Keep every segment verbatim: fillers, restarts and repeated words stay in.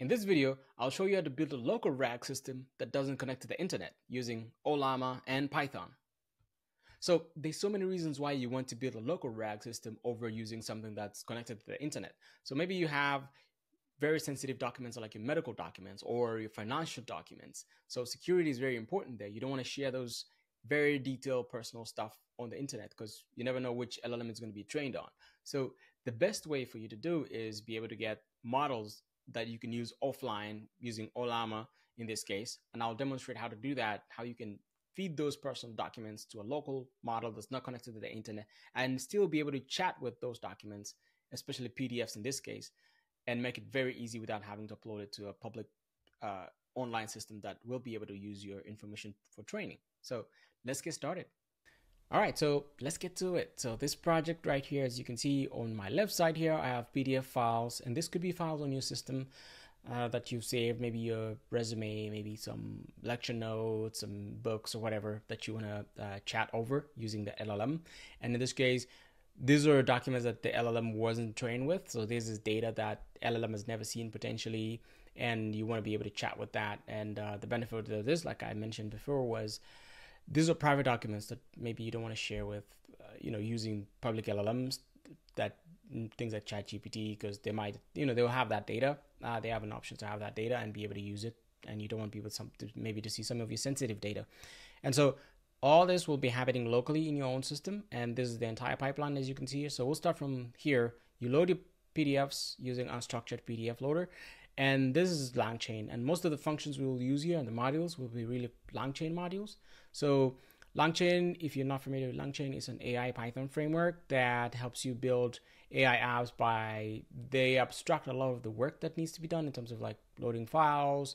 In this video, I'll show you how to build a local R A G system that doesn't connect to the internet using Ollama and Python. So there's so many reasons why you want to build a local R A G system over using something that's connected to the internet. So maybe you have very sensitive documents like your medical documents or your financial documents. So security is very important there. You don't want to share those very detailed personal stuff on the internet because you never know which L L M is going to be trained on. So the best way for you to do is be able to get models that you can use offline using Ollama in this case. And I'll demonstrate how to do that, how you can feed those personal documents to a local model that's not connected to the internet and still be able to chat with those documents, especially P D Fs in this case, and make it very easy without having to upload it to a public uh, online system that will be able to use your information for training. So let's get started. All right, so let's get to it. So this project right here, as you can see on my left side here, I have P D F files, and this could be files on your system uh, that you've saved, maybe your resume, maybe some lecture notes, some books or whatever that you wanna uh, chat over using the L L M. And in this case, these are documents that the L L M wasn't trained with. So this is data that L L M has never seen potentially, and you wanna be able to chat with that. And uh, the benefit of this, like I mentioned before, was these are private documents that maybe you don't want to share with, uh, you know, using public L L Ms, that things like ChatGPT, because they might, you know, they'll have that data. Uh, they have an option to have that data and be able to use it. And you don't want people some, to maybe to see some of your sensitive data. And so all this will be happening locally in your own system. And this is the entire pipeline, as you can see here. So we'll start from here. You load your P D Fs using Unstructured P D F Loader. And this is LangChain, and most of the functions we will use here and the modules will be really LangChain modules. So LangChain, if you're not familiar with LangChain, is an A I Python framework that helps you build A I apps by, they abstract a lot of the work that needs to be done in terms of like loading files,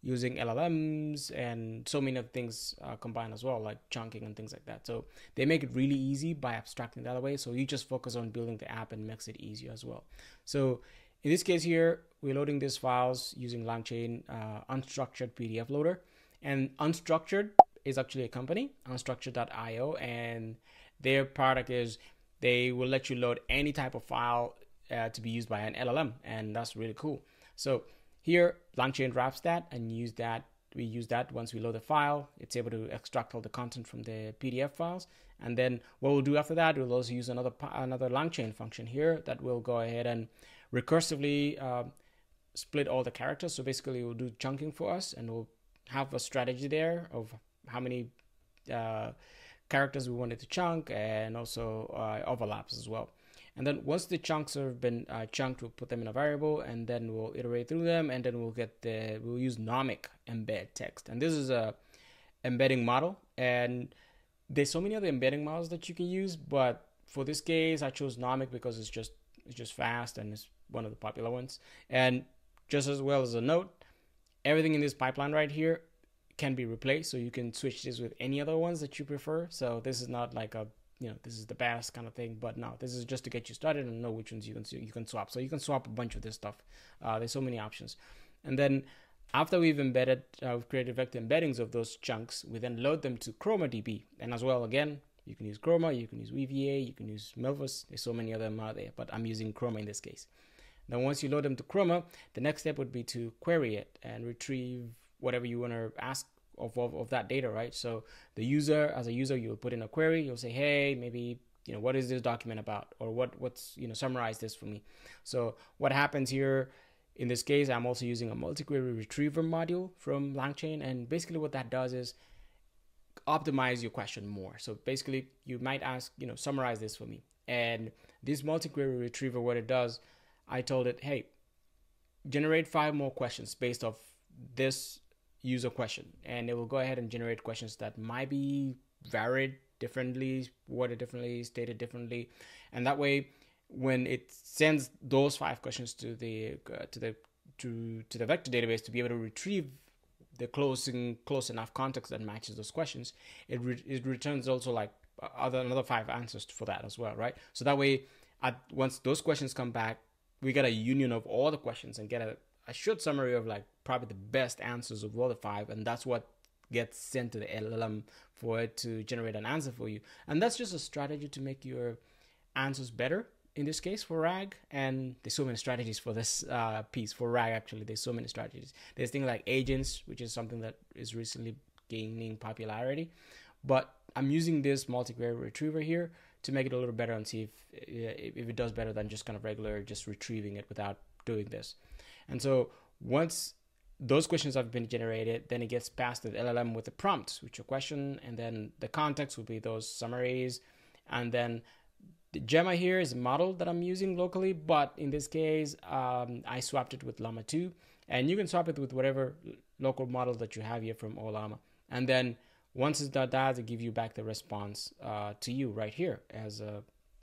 using L L Ms, and so many other things uh, combined as well, like chunking and things like that. So they make it really easy by abstracting that away. So you just focus on building the app and makes it easier as well. So in this case here, we're loading these files using LangChain uh, Unstructured P D F Loader. And Unstructured is actually a company, unstructured dot i o, and their product is they will let you load any type of file uh, to be used by an L L M, and that's really cool. So here, LangChain wraps that and use that. We use that once we load the file, it's able to extract all the content from the P D F files. And then what we'll do after that, we'll also use another another LangChain function here that will go ahead and recursively uh, split all the characters. So basically we'll do chunking for us, and we'll have a strategy there of how many uh, characters we wanted to chunk, and also uh, overlaps as well. And then once the chunks have been uh, chunked, we'll put them in a variable, and then we'll iterate through them, and then we'll get the, we'll use Nomic Embed Text. And this is a embedding model, and there's so many other embedding models that you can use, but for this case, I chose Nomic because it's just, it's just fast, and it's one of the popular ones. And just as well as a note, everything in this pipeline right here can be replaced. So you can switch this with any other ones that you prefer. So this is not like a, you know, this is the best kind of thing, but no, this is just to get you started and know which ones you can you can swap. So you can swap a bunch of this stuff. Uh, there's so many options. And then after we've embedded, uh, we've created vector embeddings of those chunks, we then load them to Chroma D B. And as well, again, you can use Chroma, you can use Weaviate, you can use Milvus. There's so many of them out there, but I'm using Chroma in this case. Then once you load them to Chroma, the next step would be to query it and retrieve whatever you want to ask of, of, of that data, right? So the user, as a user, you'll put in a query, you'll say, hey, maybe, you know, what is this document about? Or what, what's, you know, summarize this for me. So what happens here, in this case, I'm also using a multi-query retriever module from LangChain. And basically what that does is optimize your question more. So basically you might ask, you know, summarize this for me. And this multi-query retriever, what it does, I told it, hey, generate five more questions based off this user question. And it will go ahead and generate questions that might be varied differently, worded differently, stated differently. And that way, when it sends those five questions to the, uh, to the, to, to the vector database to be able to retrieve the closing, close enough context that matches those questions, it, re it returns also like other, another five answers for that as well, right? So that way, at, once those questions come back, we get a union of all the questions and get a, a short summary of like probably the best answers of all the five. And that's what gets sent to the L L M for it to generate an answer for you. And that's just a strategy to make your answers better in this case for RAG, and there's so many strategies for this uh, piece for RAG. Actually, there's so many strategies. There's things like agents, which is something that is recently gaining popularity, but I'm using this multivariate retriever here to make it a little better and see if if it does better than just kind of regular just retrieving it without doing this. And so once those questions have been generated, then it gets passed to the L L M with the prompts, which are question, and then the context will be those summaries, and then the Gemma here is a model that I'm using locally, but in this case, um, I swapped it with Llama two, and you can swap it with whatever local model that you have here from Ollama. And then once it's done that, it gives you back the response uh, to you right here as a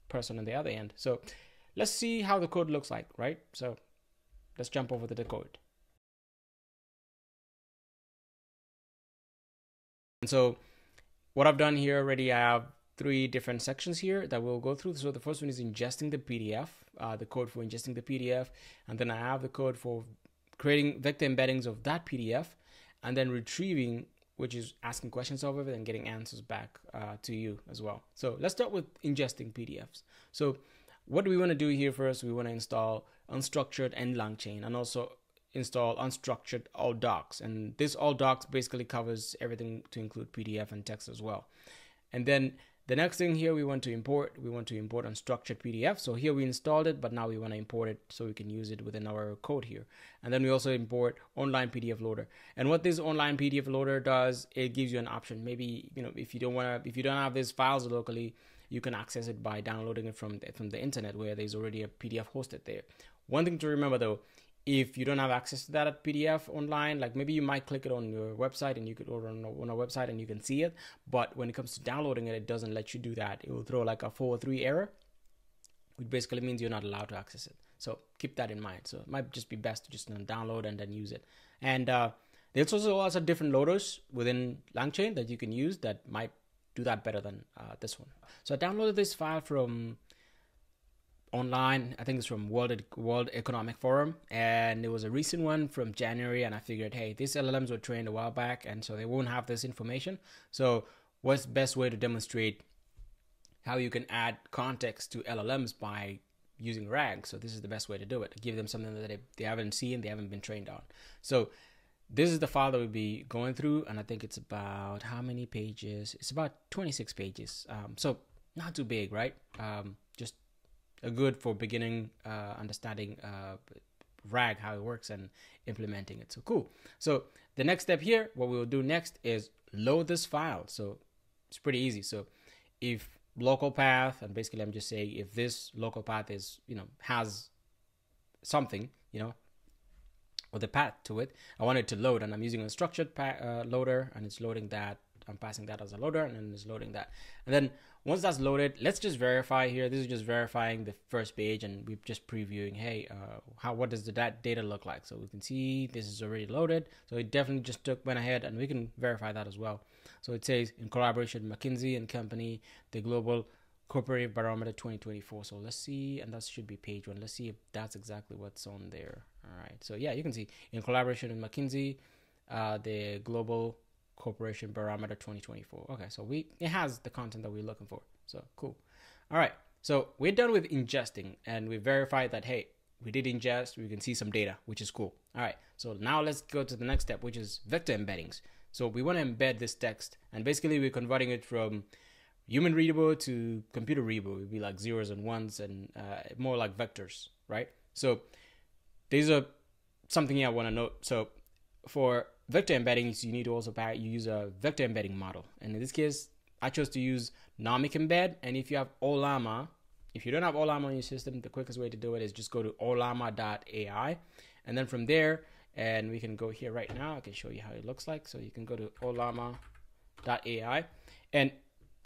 person on the other end. So let's see how the code looks like, right? So let's jump over to the code. And so what I've done here already, I have three different sections here that we'll go through. So the first one is ingesting the P D F, uh, the code for ingesting the P D F. And then I have the code for creating vector embeddings of that P D F, and then retrieving, which is asking questions over it and getting answers back uh, to you as well. So let's start with ingesting P D Fs. So what do we want to do here first? We want to install Unstructured and LangChain, and also install Unstructured all docs. And this all docs basically covers everything to include P D F and text as well. And then the next thing here we want to import, we want to import unstructured P D F. So here we installed it, but now we want to import it so we can use it within our code here. And then we also import online P D F loader. And what this online P D F loader does, it gives you an option. Maybe, you know, if you don't want to, if you don't have these files locally, you can access it by downloading it from the, from the internet where there's already a P D F hosted there. One thing to remember though, if you don't have access to that at P D F online, like maybe you might click it on your website and you could order on, on a website and you can see it. But when it comes to downloading it, it doesn't let you do that. It will throw like a four oh three error, which basically means you're not allowed to access it. So keep that in mind. So it might just be best to just download and then use it. And uh, there's also lots of different loaders within LangChain that you can use that might do that better than uh, this one. So I downloaded this file from online, I think it's from World, World Economic Forum, and it was a recent one from January, and I figured, hey, these L L Ms were trained a while back, and so they won't have this information. So what's the best way to demonstrate how you can add context to L L Ms by using RAG? So this is the best way to do it. Give them something that they, they haven't seen, they haven't been trained on. So this is the file that we'll be going through, and I think it's about how many pages? It's about twenty-six pages. Um, so not too big, right? Um, just A good for beginning uh, understanding uh, RAG, how it works and implementing it. So cool. So the next step here, what we will do next is load this file. So it's pretty easy. So if local path, and basically I'm just saying if this local path is, you know, has something, you know, or the path to it, I want it to load, and I'm using a structured uh, loader, and it's loading that. I'm passing that as a loader, and then it's loading that. And then once that's loaded, let's just verify here. This is just verifying the first page, and we're just previewing, hey, uh, how what does the dat data look like? So we can see this is already loaded. So it definitely just took, went ahead, and we can verify that as well. So it says, in collaboration with McKinsey and Company, the Global Corporate Barometer twenty twenty-four. So let's see, and that should be page one. Let's see if that's exactly what's on there. All right. So yeah, you can see, in collaboration with McKinsey, uh, the Global Corporation Barometer twenty twenty-four. Okay, so we it has the content that we're looking for. So cool. All right, so we're done with ingesting, and we verified that, hey, we did ingest, we can see some data, which is cool. All right, so now let's go to the next step, which is vector embeddings. So we want to embed this text, and basically we're converting it from human readable to computer readable. It would be like zeros and ones and uh, more like vectors, right? So there's a something here I want to note. So for vector embeddings, you need to also use a vector embedding model. And in this case, I chose to use Nomic Embed. And if you have Ollama, if you don't have Ollama on your system, the quickest way to do it is just go to Ollama dot A I. And then from there, and we can go here right now, I can show you how it looks like. So you can go to Ollama dot A I, and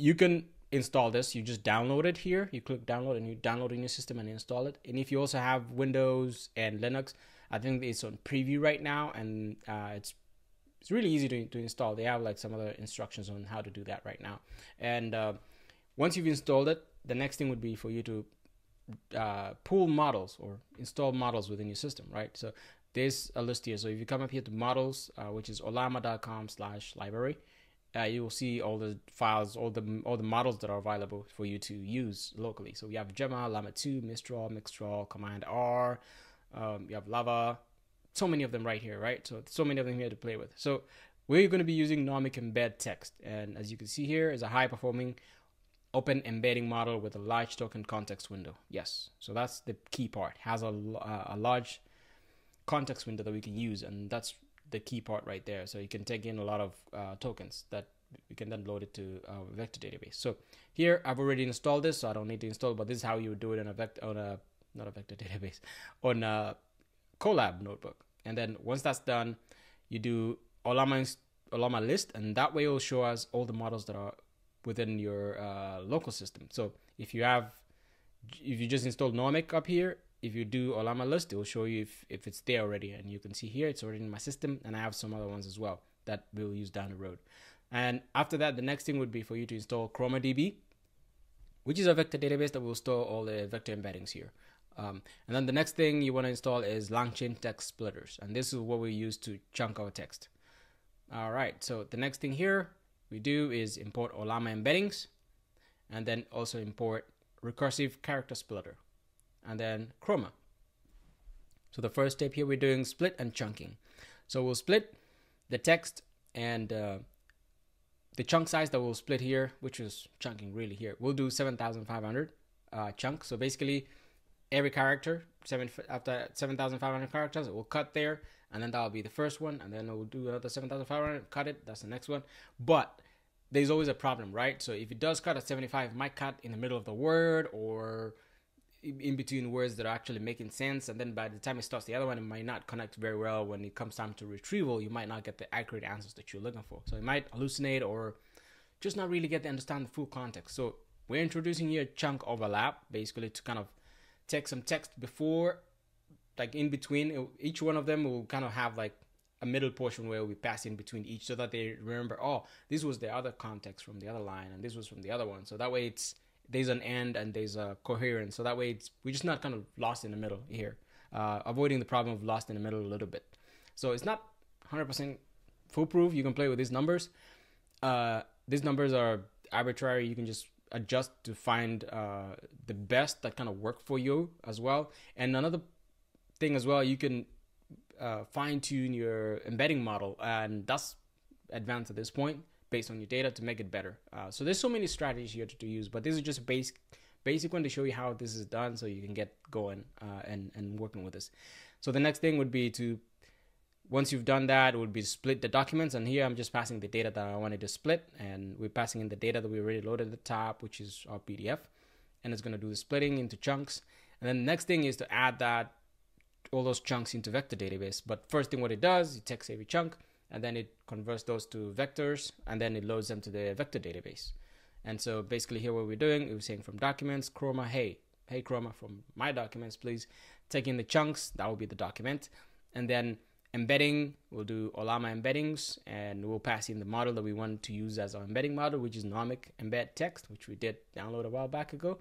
you can install this. You just download it here. You click download, and you download in your system and install it. And if you also have Windows and Linux, I think it's on preview right now, and uh, it's It's really easy to, to install. They have like some other instructions on how to do that right now. And uh, once you've installed it, the next thing would be for you to uh, pull models or install models within your system, right? So there's a list here. So if you come up here to models, uh, which is ollama dot com slash library, uh, you will see all the files, all the all the models that are available for you to use locally. So we have Gemma, Llama two, Mistral, Mixtral, Command R. Um, you have Llava, so many of them right here, right? So so many of them here to play with. So we're going to be using Nomic Embed Text, and as you can see here, is a high-performing open embedding model with a large token context window. Yes, so that's the key part. Has a uh, a large context window that we can use, and that's the key part right there. So you can take in a lot of uh, tokens that we can then load it to a vector database. So here I've already installed this, so I don't need to install, but this is how you would do it on a vector, on a not a vector database, on a Colab notebook. And then once that's done, you do Ollama Ollama list, and that way it will show us all the models that are within your uh, local system. So if you have, if you just install Nomic up here, if you do Ollama list, it will show you if, if it's there already. And you can see here, it's already in my system, and I have some other ones as well that we'll use down the road. And after that, the next thing would be for you to install Chroma D B, which is a vector database that will store all the vector embeddings here. Um, and then the next thing you want to install is LangChain text splitters. And this is what we use to chunk our text. All right, so the next thing here we do is import OllamaEmbeddings, and then also import RecursiveCharacterTextSplitter, and then Chroma. So the first step here, we're doing split and chunking. So we'll split the text, and uh, the chunk size that we'll split here, which is chunking really here, we'll do seven thousand five hundred uh, chunks. So basically every character, seven, after seven thousand five hundred characters, it will cut there, and then that'll be the first one, and then we'll do another seven thousand five hundred, cut it, that's the next one. But there's always a problem, right? So if it does cut at seventy-five, it might cut in the middle of the word or in between words that are actually making sense, and then by the time it starts the other one, it might not connect very well. When it comes time to retrieval, you might not get the accurate answers that you're looking for. So it might hallucinate or just not really get to understand the full context. So we're introducing here chunk overlap, basically to kind of take some text before, like in between each one of them, will kind of have like a middle portion where we pass in between each, so that they remember, oh, this was the other context from the other line, and this was from the other one. So that way it's, there's an end and there's a coherence. So that way it's, we're just not kind of lost in the middle here, uh, avoiding the problem of lost in the middle a little bit. So it's not one hundred percent foolproof. You can play with these numbers. Uh, these numbers are arbitrary. You can just adjust to find uh, the best that kind of work for you as well. And another thing as well, you can uh, fine tune your embedding model, and that's advanced at this point, based on your data to make it better. Uh, so there's so many strategies here to, to use, but this is just a basic, basic one to show you how this is done, so you can get going uh, and, and working with this. So the next thing would be to, once you've done that, it would be to split the documents. And here I'm just passing the data that I wanted to split, and we're passing in the data that we already loaded at the top, which is our P D F, and it's gonna do the splitting into chunks. And then the next thing is to add that, all those chunks into vector database. But first thing what it does, it takes every chunk, and then it converts those to vectors, and then it loads them to the vector database. And so basically here what we're doing, we're saying from documents, Chroma, hey, hey Chroma, from my documents, please take in the chunks, that will be the document. And then embedding, we'll do Ollama embeddings, and we'll pass in the model that we want to use as our embedding model, which is Nomic Embed Text, which we did download a while back ago.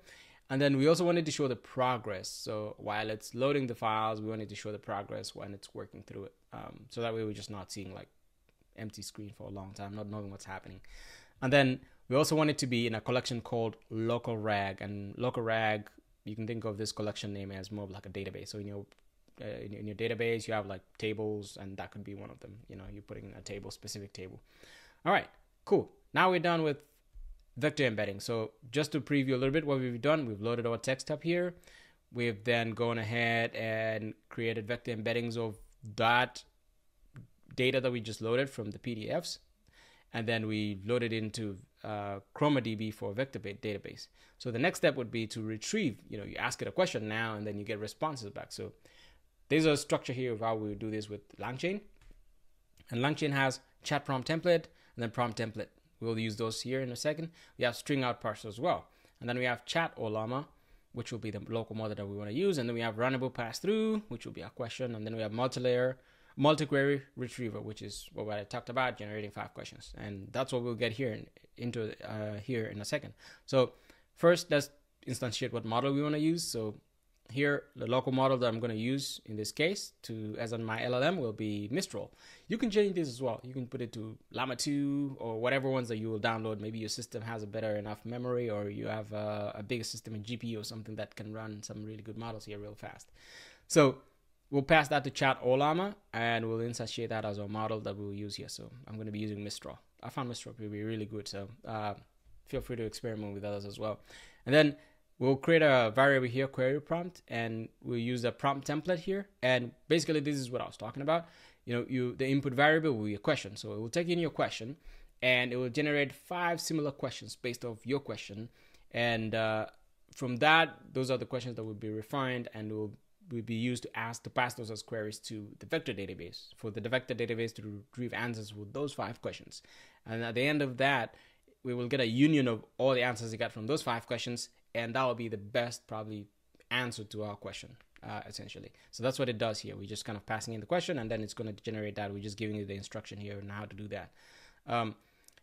And then we also wanted to show the progress. So while it's loading the files, we wanted to show the progress when it's working through it. Um, so that way we're just not seeing like empty screen for a long time, not knowing what's happening. And then we also want it to be in a collection called local rag. And local rag, you can think of this collection name as more of like a database. So in your, uh, in, in your database, you have like tables, and that could be one of them. You know, you're putting a table, specific table. All right, cool. Now we're done with vector embedding. So just to preview a little bit what we've done, we've loaded our text up here. We've then gone ahead and created vector embeddings of that data that we just loaded from the P D Fs. And then we loaded into uh, ChromaDB for vector database. So the next step would be to retrieve, you know, you ask it a question now, and then you get responses back. So there's a structure here of how we do this with LangChain. And LangChain has chat prompt template and then prompt template. We'll use those here in a second. We have string out parser as well. And then we have chat Ollama, which will be the local model that we want to use. And then we have runnable pass through, which will be our question. And then we have multi-layer, multi-query retriever, which is what I talked about, generating five questions. And that's what we'll get here in, into uh, here in a second. So first, let's instantiate what model we want to use. So here, the local model that I'm going to use in this case to, as on my L L M, will be Mistral. You can change this as well. You can put it to Llama two or whatever ones that you will download. Maybe your system has a better enough memory, or you have a, a bigger system in G P U or something that can run some really good models here real fast. So we'll pass that to chat Ollama, and we'll instantiate that as our model that we'll use here. So I'm going to be using Mistral. I found Mistral to be really good, so uh, feel free to experiment with others as well. And then we'll create a variable here, query prompt, and we'll use a prompt template here. And basically, this is what I was talking about. You know, you the input variable will be a question. So it will take in your question, and it will generate five similar questions based off your question. And uh, from that, those are the questions that will be refined and will will be used to ask to pass those as queries to the vector database, for the vector database to retrieve answers with those five questions. And at the end of that, we will get a union of all the answers you got from those five questions, and that will be the best probably answer to our question, uh, essentially. So that's what it does here. We're just kind of passing in the question, and then it's going to generate that. We're just giving you the instruction here on how to do that. Um,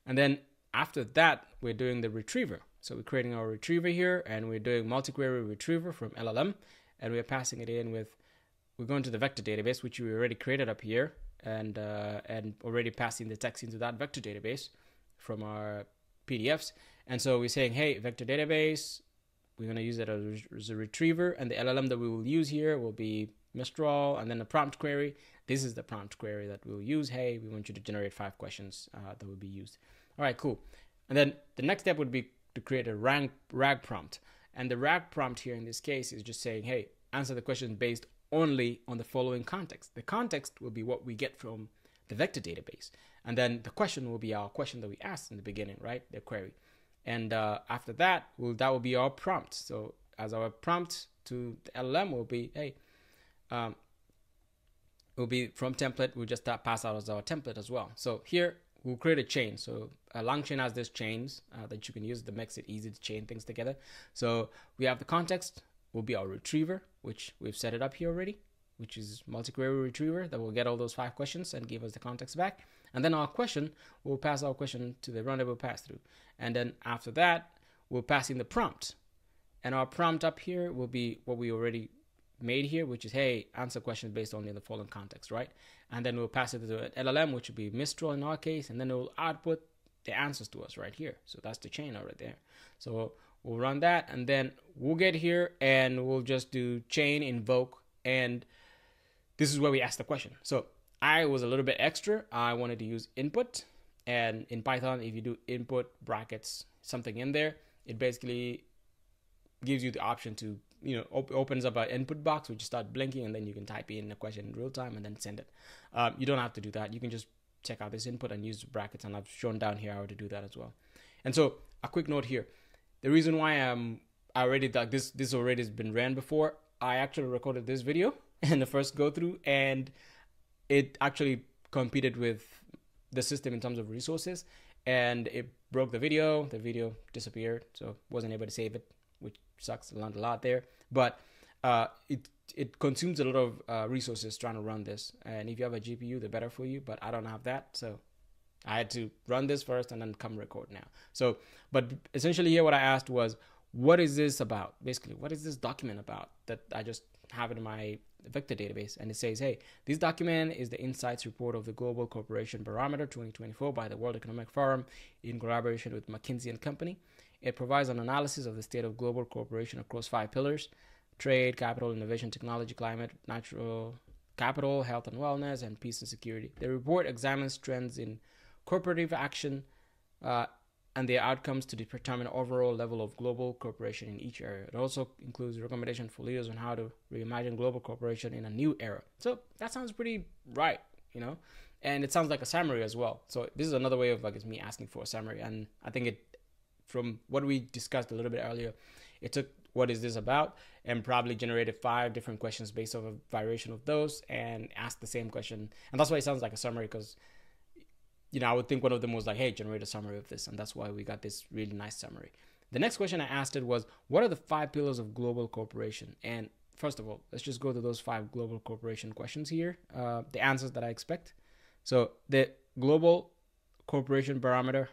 and then after that, we're doing the retriever. So we're creating our retriever here, and we're doing multi-query retriever from L L M, and we're passing it in with, we're going to the vector database, which we already created up here, and, uh, and already passing the text into that vector database from our P D Fs. And so we're saying, hey, vector database, we're going to use it as a retriever, and the L L M that we will use here will be Mistral, and then a prompt query. This is the prompt query that we'll use. Hey, we want you to generate five questions uh, that will be used. All right, cool. And then the next step would be to create a rank, RAG prompt. And the RAG prompt here in this case is just saying, hey, answer the question based only on the following context. The context will be what we get from the vector database. And then the question will be our question that we asked in the beginning, right? The query. And uh, after that, we'll, that will be our prompt. So as our prompt to the L L M will be, hey, um, will be from template. We'll just pass out as our template as well. So here we'll create a chain. So uh, LangChain has these chains uh, that you can use that makes it easy to chain things together. So we have the context will be our retriever, which we've set it up here already, which is multi-query retriever that will get all those five questions and give us the context back. And then our question, we'll pass our question to the runnable pass through. And then after that, we'll pass in the prompt. And our prompt up here will be what we already made here, which is, hey, answer questions based only on the following context, right? And then we'll pass it to an L L M, which would be Mistral in our case, and then it will output the answers to us right here. So that's the chain right there. So we'll run that, and then we'll get here, and we'll just do chain invoke, and this is where we ask the question. So I was a little bit extra. I wanted to use input. And in Python, if you do input brackets, something in there, it basically gives you the option to, you know, op opens up an input box, which you start blinking, and then you can type in a question in real time and then send it. Um, you don't have to do that. You can just check out this input and use the brackets. And I've shown down here how to do that as well. And so a quick note here. The reason why I'm I already like this, this already has been ran before. I actually recorded this video in the first go through, and it actually competed with the system in terms of resources, and it broke the video. The video disappeared, so wasn't able to save it, which sucks. I learned a lot there, but uh, it it consumes a lot of uh, resources trying to run this. And if you have a G P U, the better for you. But I don't have that, so I had to run this first and then come record now. So, but essentially here, what I asked was, what is this about? Basically, what is this document about that I just have in my vector database? And it says, hey, this document is the insights report of the Global Corporation Barometer twenty twenty-four by the World Economic Forum in collaboration with McKinsey and Company. It provides an analysis of the state of global cooperation across five pillars: trade, capital, innovation, technology, climate, natural capital, health and wellness, and peace and security. The report examines trends in corporative action uh, and their outcomes to determine overall level of global cooperation in each area. It also includes recommendations for leaders on how to reimagine global cooperation in a new era. So that sounds pretty right, you know, and it sounds like a summary as well. So this is another way of like, it's me asking for a summary. And I think it, from what we discussed a little bit earlier, it took what is this about and probably generated five different questions based off a variation of those and asked the same question. And that's why it sounds like a summary, because you know, I would think one of them was like, hey, generate a summary of this. And that's why we got this really nice summary. The next question I asked it was, what are the five pillars of global cooperation? And first of all, let's just go to those five global cooperation questions here, uh, the answers that I expect. So the Global Cooperation Barometer,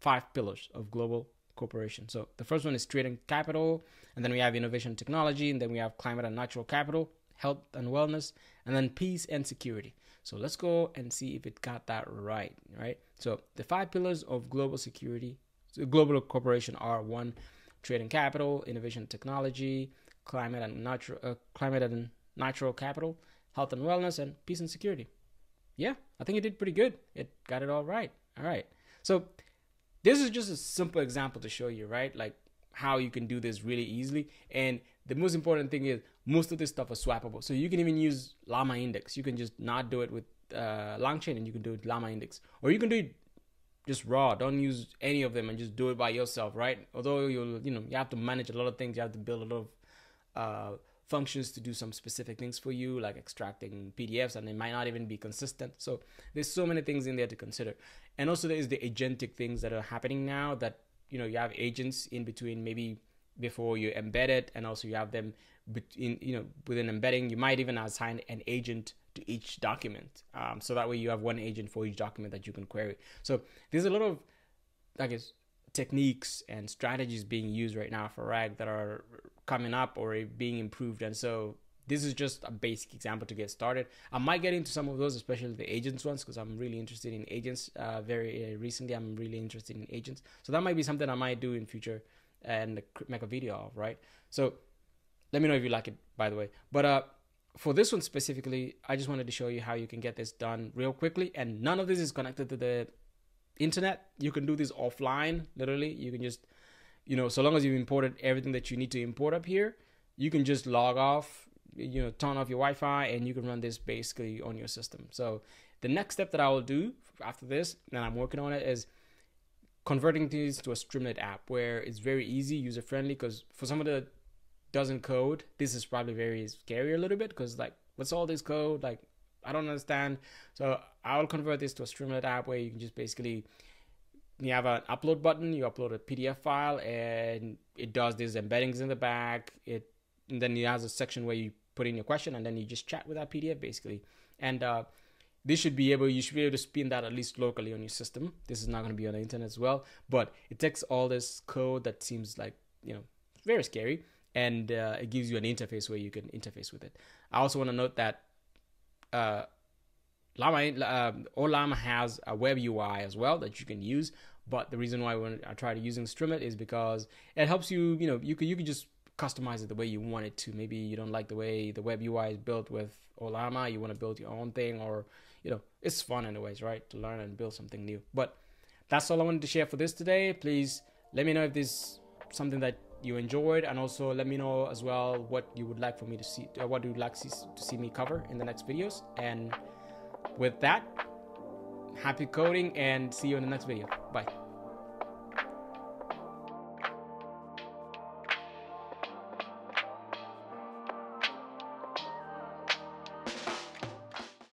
five pillars of global Corporation. So the first one is trade and capital, and then we have innovation and technology, and then we have climate and natural capital, health and wellness, and then peace and security. So let's go and see if it got that right, right? So the five pillars of global security, so global corporation are one, trade and capital, innovation and technology, climate and natural, uh, climate and natural capital, health and wellness, and peace and security. Yeah, I think it did pretty good. It got it all right. All right. So this is just a simple example to show you, right? Like how you can do this really easily. And the most important thing is most of this stuff is swappable. So you can even use Llama Index. You can just not do it with uh, LangChain and you can do it Llama Index. Or you can do it just raw. Don't use any of them and just do it by yourself, right? Although you'll, you know, you have to manage a lot of things. You have to build a lot of uh, functions to do some specific things for you, like extracting P D Fs, and they might not even be consistent. So there's so many things in there to consider. And also there's the agentic things that are happening now that, you know, you have agents in between, maybe before you embed it, and also you have them between, you know, within embedding, you might even assign an agent to each document. Um, so that way you have one agent for each document that you can query. So there's a lot of, I guess, techniques and strategies being used right now for R A G that are coming up or being improved. And so this is just a basic example to get started. I might get into some of those, especially the agents ones, because I'm really interested in agents. Uh, very uh, recently, I'm really interested in agents. So that might be something I might do in future and make a video of, right? So let me know if you like it, by the way. But uh, for this one specifically, I just wanted to show you how you can get this done real quickly. And none of this is connected to the internet. You can do this offline, literally. You can just, you know, so long as you've imported everything that you need to import up here, you can just log off, you know, turn off your Wi-Fi, and you can run this basically on your system. So the next step that I will do after this, and I'm working on it, is converting these to a Streamlit app where it's very easy, user-friendly, because for somebody that doesn't code, this is probably very scary a little bit, because like, what's all this code? Like, I don't understand. So I'll convert this to a Streamlit app where you can just basically, you have an upload button, you upload a P D F file, and it does these embeddings in the back. It, and then it has a section where you put in your question, and then you just chat with that P D F basically. And uh, this should be able, you should be able to spin that at least locally on your system. This is not going to be on the internet as well, but it takes all this code that seems like, you know, very scary, and uh, it gives you an interface where you can interface with it. I also want to note that uh, Llama, uh, Ollama has a web U I as well that you can use, but the reason why when I tried using Streamlit is because it helps you, you know, you can, you can just customize it the way you want it to. Maybe you don't like the way the web U I is built with Ollama, you want to build your own thing, or, you know, it's fun in a ways, right, to learn and build something new. But that's all I wanted to share for this today. Please let me know if this is something that you enjoyed, and also let me know as well what you would like for me to see, uh, what do you like to see, to see me cover in the next videos. And with that, happy coding, and see you in the next video. Bye.